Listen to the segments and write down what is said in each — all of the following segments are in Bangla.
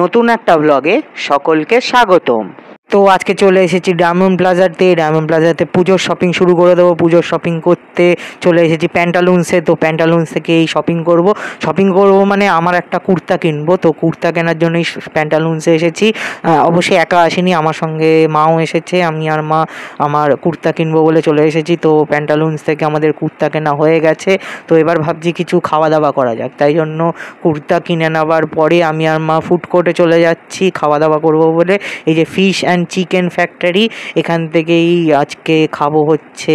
নতুন একটা ব্লগে সকলকে স্বাগতম। তো আজকে চলে এসেছি ডায়মন্ড প্লাজাতে। ডায়মন্ড প্লাজাতে পুজোর শপিং শুরু করে দেবো। পুজোর শপিং করতে চলে এসেছি প্যান্টালুন্সে। তো প্যান্টালুন্স থেকে এই শপিং করব। শপিং করব মানে আমার একটা কুর্তা কিনবো। তো কুর্তা কেনার জন্যই প্যান্টালুন্সে এসেছি। অবশ্যই একা আসিনি, আমার সঙ্গে মাও এসেছে। আমি আর মা আমার কুর্তা কিনবো বলে চলে এসেছি। তো প্যান্টালুন্স থেকে আমাদের কুর্তা কেনা হয়ে গেছে। তো এবার ভাবছি কিছু খাওয়া দাওয়া করা যাক। তাই জন্য কুর্তা কিনে নেওয়ার পরে আমি আর মা ফুড কোর্টে চলে যাচ্ছি খাওয়া দাওয়া করবো বলে। এই যে ফিশ অ্যান্ড চিকেন ফ্যাক্টরি, এখান থেকেই আজকে খাবো হচ্ছে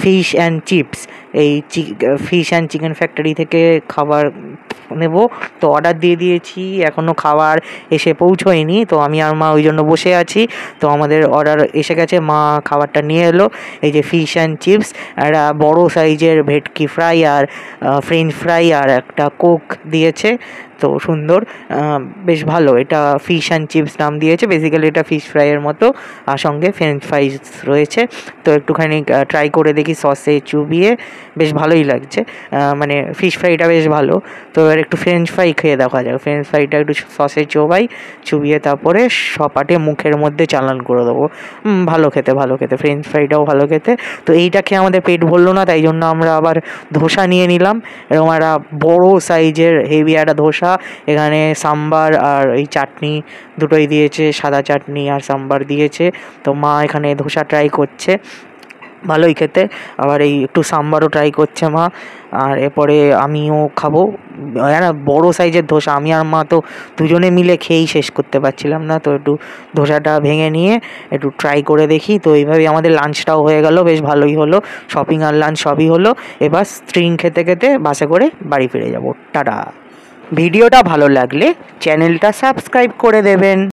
ফিশ অ্যান্ড চিপস। এই ফিশ অ্যান্ড চিকেন ফ্যাক্টরি থেকে খাবার নেব। তো অর্ডার দিয়ে দিয়েছি, এখনও খাবার এসে পৌঁছয়নি। তো আমি আর মা ওই জন্য বসে আছি। তো আমাদের অর্ডার এসে গেছে, মা খাবারটা নিয়ে এলো। এই যে ফিশ অ্যান্ড চিপস, একটা বড়ো সাইজের ভেটকি ফ্রাই আর ফ্রেঞ্চ ফ্রাই আর একটা কোক দিয়েছে। তো সুন্দর, বেশ ভালো। এটা ফিশ অ্যান্ড চিপস নাম দিয়েছে। বেসিক্যালি এটা ফিশ ফ্রাইয়ের মতো, আর সঙ্গে ফ্রেঞ্চ ফ্রাইজ রয়েছে। তো একটুখানি ট্রাই করে দেখি সসে চুবিয়ে, বেশ ভালোই লাগছে। মানে ফিশ ফ্রাইটা বেশ ভালো। তো এবার একটু ফ্রেঞ্চ ফ্রাই খেয়ে দেখা যাক। ফ্রেঞ্চ ফ্রাইটা একটু সসে চোবাই, চুবিয়ে তারপরে সপাটে মুখের মধ্যে চালান করে দেবো। ভালো খেতে, ভালো খেতে। ফ্রেঞ্চ ফ্রাইটাও ভালো খেতে। তো এইটা খেয়ে আমাদের পেট ভরলো না, তাই জন্য আমরা আবার ধোসা নিয়ে নিলাম। এরকম একটা বড়ো সাইজের হেভি একটা ধোসা, এখানে সাম্বার আর এই চাটনি দুটোই দিয়েছে, সাদা চাটনি আর সাম্বার দিয়েছে। তো মা এখানে ধোসা ট্রাই করছে, ভালোই খেতে। আবার এই একটু সাম্বারও ট্রাই করছে মা। আর এরপরে আমিও খাবো। না, বড়ো সাইজের ধোসা, আমি আর মা তো দুজনে মিলে খেয়েই শেষ করতে পারছিলাম না। তো একটু ধোসাটা ভেঙে নিয়ে একটু ট্রাই করে দেখি। তো এইভাবে আমাদের লাঞ্চটাও হয়ে গেল, বেশ ভালোই হলো। শপিং আর লাঞ্চ সবই হলো। এবার স্ট্রিং খেতে খেতে বাসে করে বাড়ি ফিরে যাবো। টাটা। ভিডিওটা ভালো লাগলে চ্যানেলটা সাবস্ক্রাইব করে দেবেন।